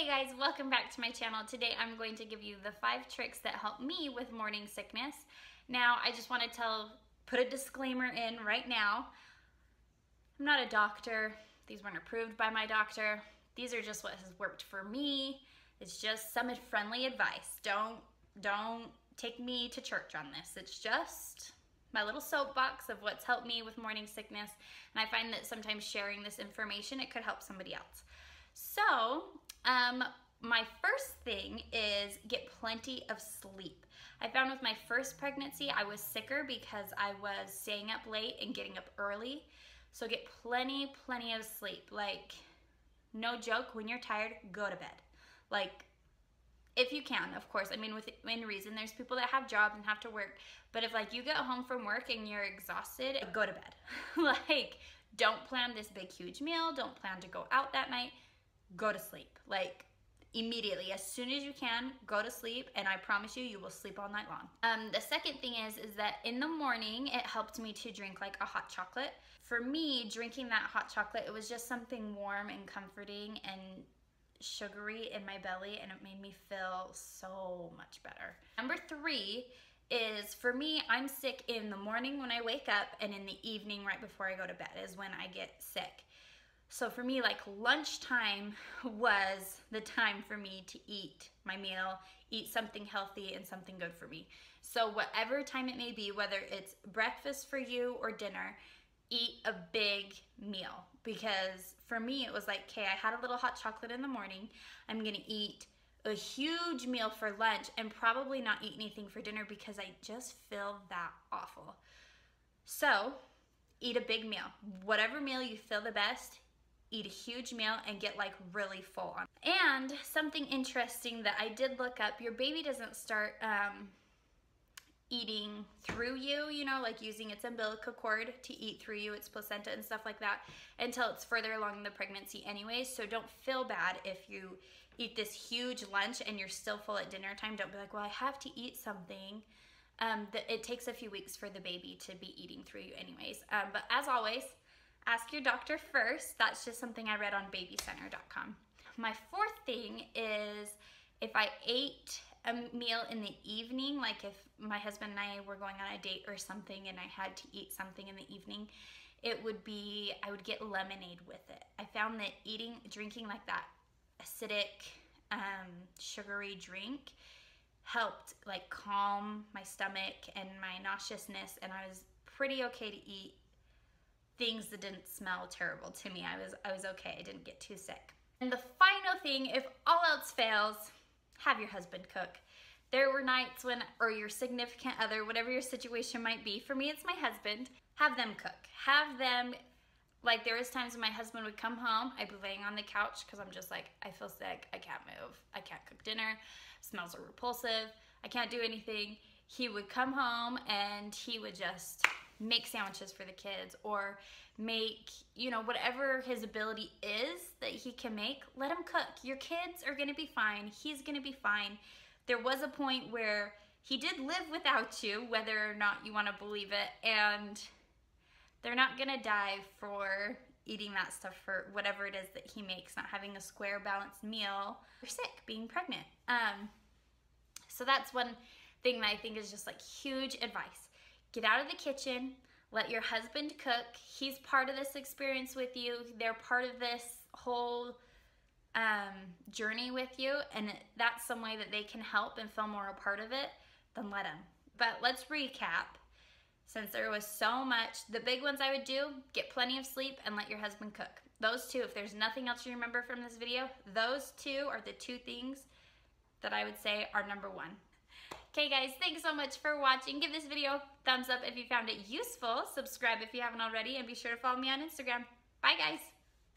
Hey guys, welcome back to my channel. Today I'm going to give you the 5 tricks that help me with morning sickness. Now I just want to put a disclaimer in right now. I'm not a doctor. These weren't approved by my doctor. These are just what has worked for me. It's just some friendly advice. Don't take me to church on this. It's just my little soapbox of what's helped me with morning sickness. And I find that sometimes sharing this information, it could help somebody else. So, my first thing is get plenty of sleep. I found with my first pregnancy, I was sicker because I was staying up late and getting up early. So get plenty of sleep. Like, no joke, when you're tired, go to bed. Like, if you can, of course. I mean, within reason, there's people that have jobs and have to work. But if, like, you get home from work and you're exhausted, go to bed. Like, don't plan this big, huge meal. Don't plan to go out that night. Go to sleep, like immediately, as soon as you can, go to sleep, and I promise you, you will sleep all night long. The second thing is that in the morning, it helped me to drink like a hot chocolate. For me, drinking that hot chocolate, it was just something warm and comforting and sugary in my belly, and it made me feel so much better. Number 3 is, for me, I'm sick in the morning when I wake up, and in the evening right before I go to bed is when I get sick. So for me, like, lunchtime was the time for me to eat my meal, eat something healthy and something good for me. So whatever time it may be, whether it's breakfast for you or dinner, eat a big meal. Because for me, it was like, okay, I had a little hot chocolate in the morning. I'm gonna eat a huge meal for lunch and probably not eat anything for dinner because I just feel that awful. So eat a big meal. Whatever meal you feel the best, eat a huge meal and get like really full on. And something interesting that I did look up, your baby doesn't start eating through you, you know, like using its umbilical cord to eat through you, its placenta and stuff like that, until it's further along the pregnancy anyway. So don't feel bad if you eat this huge lunch and you're still full at dinner time. Don't be like, well, I have to eat something. It takes a few weeks for the baby to be eating through you anyways. But as always, ask your doctor first. That's just something I read on babycenter.com. My fourth thing is, if I ate a meal in the evening, like if my husband and I were going on a date or something and I had to eat something in the evening, it would be, I would get lemonade with it. I found that drinking like that acidic, sugary drink helped like calm my stomach and my nauseousness, and I was pretty okay to eat things that didn't smell terrible to me. I was okay, I didn't get too sick. And the final thing, if all else fails, have your husband cook. There were nights when, or your significant other, whatever your situation might be, for me it's my husband, have them cook. Have them, like, there was times when my husband would come home, I'd be laying on the couch because I'm just like, I feel sick, I can't move, I can't cook dinner, smells are repulsive, I can't do anything. He would come home and he would just make sandwiches for the kids, or make, you know, whatever his ability is that he can make, let him cook. Your kids are gonna be fine, he's gonna be fine. There was a point where he did live without you, whether or not you wanna believe it, and they're not gonna die for eating that stuff, for whatever it is that he makes, not having a square balanced meal, or sick, being pregnant. So that's one thing that I think is just like huge advice. Get out of the kitchen, let your husband cook. He's part of this experience with you. They're part of this whole journey with you, and that's some way that they can help and feel more a part of it, then let them. But let's recap, since there was so much. The big ones I would do, get plenty of sleep and let your husband cook. Those two, if there's nothing else you remember from this video, those two are the two things that I would say are number 1. Okay guys, thanks so much for watching. Give this video a thumbs up if you found it useful. Subscribe if you haven't already, and be sure to follow me on Instagram. Bye guys.